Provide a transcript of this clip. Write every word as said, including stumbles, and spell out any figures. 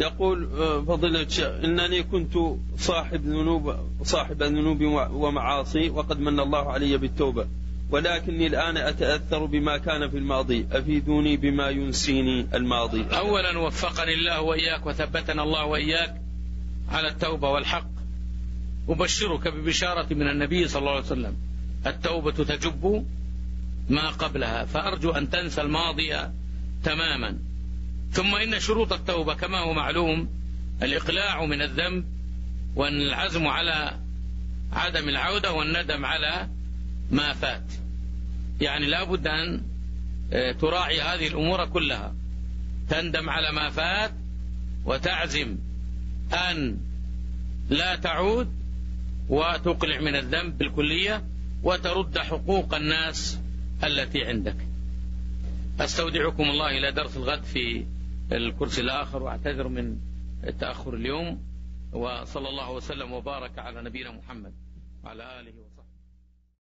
يقول فضيلة الشيخ: إنني كنت صاحب ذنوب صاحب ذنوب ومعاصي، وقد من الله علي بالتوبة، ولكني الآن أتأثر بما كان في الماضي، أفيدوني بما ينسيني الماضي. أولا وفقني الله وإياك وثبتنا الله وإياك على التوبة والحق. أبشرك ببشارة من النبي صلى الله عليه وسلم: التوبة تجب ما قبلها، فأرجو أن تنسى الماضي تماما. ثم إن شروط التوبة كما هو معلوم: الإقلاع من الذنب، والعزم على عدم العودة، والندم على ما فات. يعني لا بد أن تراعي هذه الأمور كلها، تندم على ما فات، وتعزم أن لا تعود، وتقلع من الذنب بالكلية، وترد حقوق الناس التي عندك. أستودعكم الله إلى درس الغد في الكرسي الآخر، وأعتذر من التأخر اليوم، وصلى الله وسلم وبارك على نبينا محمد وعلى آله وسلم.